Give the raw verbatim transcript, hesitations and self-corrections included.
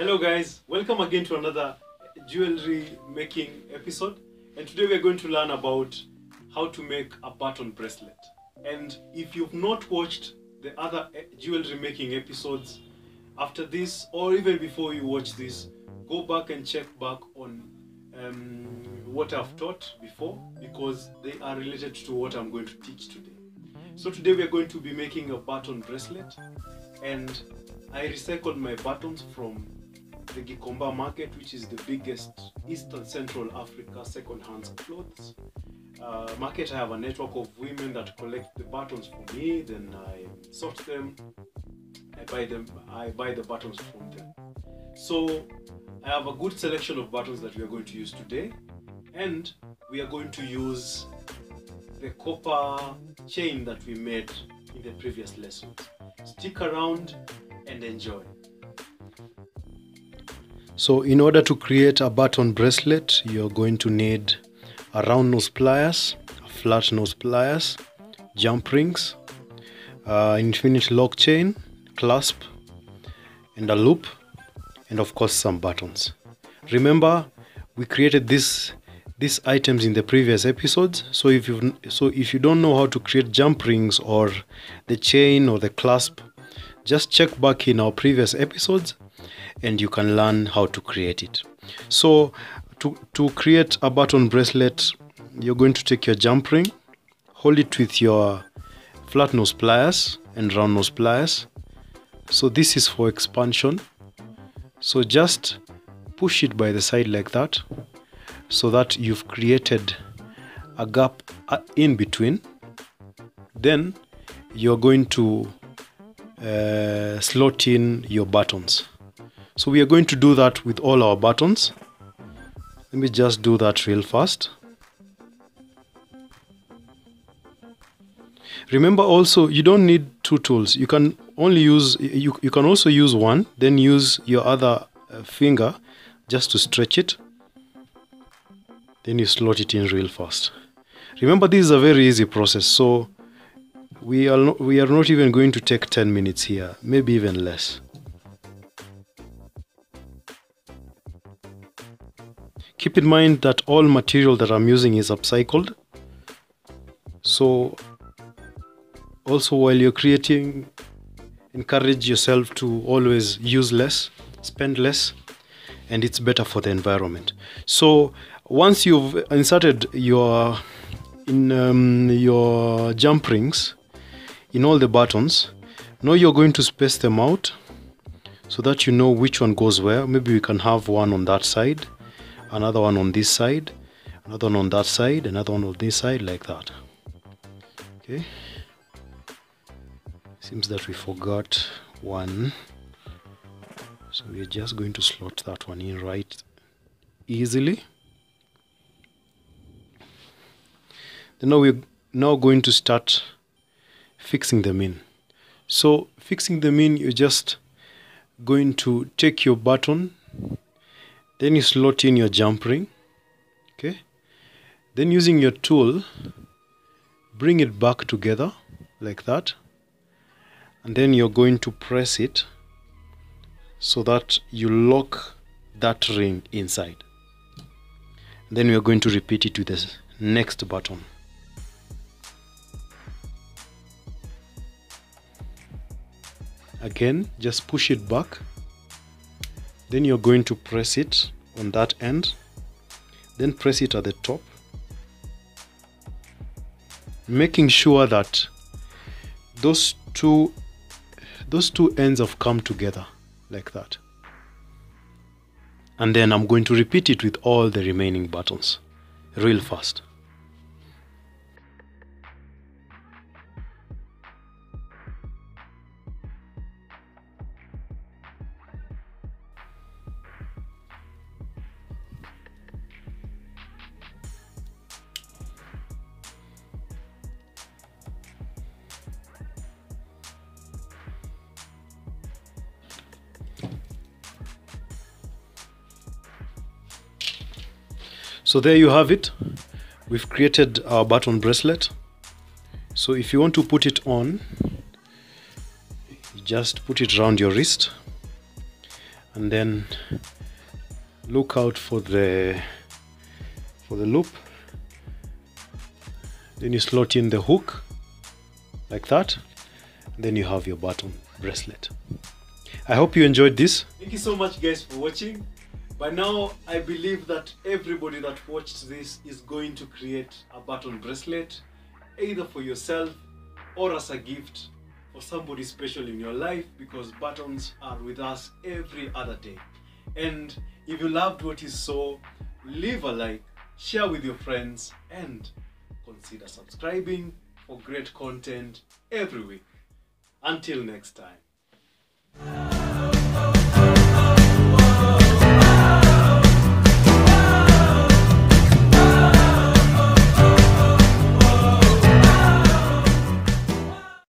Hello guys, welcome again to another jewelry making episode, and today we are going to learn about how to make a button bracelet. And if you've not watched the other jewelry making episodes, after this or even before you watch this, go back and check back on um, what I've taught before, because they are related to what I'm going to teach today. So today we are going to be making a button bracelet, and I recycled my buttons from the Gikomba market, which is the biggest Eastern Central Africa second-hand clothes uh, market. I have a network of women that collect the buttons for me, then I sort them, I buy them, I buy the buttons from them. So I have a good selection of buttons that we are going to use today, and we are going to use the copper chain that we made in the previous lessons. Stick around and enjoy. So in order to create a button bracelet, you're going to need a round nose pliers, flat nose pliers, jump rings, uh, infinite lock chain, clasp, and a loop, and of course some buttons. Remember, we created this these items in the previous episodes, so if you so if you don't know how to create jump rings or the chain or the clasp, just check back in our previous episodes and you can learn how to create it. So to, to create a button bracelet, you're going to take your jump ring, hold it with your flat nose pliers and round nose pliers. So this is for expansion, so just push it by the side like that, so that you've created a gap in between. Then you're going to uh, slot in your buttons. So we are going to do that with all our buttons. Let me just do that real fast. Remember also, you don't need two tools. You can only use you, you can also use one, then use your other finger just to stretch it. Then you slot it in real fast. Remember, this is a very easy process, so we are not, we are not even going to take ten minutes here, maybe even less. Keep in mind that all material that I'm using is upcycled, so also while you're creating, encourage yourself to always use less, spend less, and it's better for the environment. So once you've inserted your in um, your jump rings in all the buttons, now you're going to space them out so that you know which one goes where. Maybe we can have one on that side, another one on this side, another one on that side, another one on this side, like that. Okay. Seems that we forgot one, so we're just going to slot that one in right easily. Now we're now going to start fixing them in. So fixing them in, you're just going to take your button, then you slot in your jump ring, okay? Then using your tool, bring it back together like that, and then you're going to press it so that you lock that ring inside. And then we're going to repeat it with the next button. Again, just push it back, then you're going to press it on that end, then press it at the top, making sure that those two those two ends have come together like that. And then I'm going to repeat it with all the remaining buttons real fast. So there you have it. We've created our button bracelet. So if you want to put it on, you just put it around your wrist, and then look out for the for the loop. Then you slot in the hook like that, and then you have your button bracelet. I hope you enjoyed this. Thank you so much guys for watching. By now I believe that everybody that watched this is going to create a button bracelet, either for yourself or as a gift for somebody special in your life, because buttons are with us every other day. And if you loved what you saw, leave a like, share with your friends, and consider subscribing for great content every week. Until next time.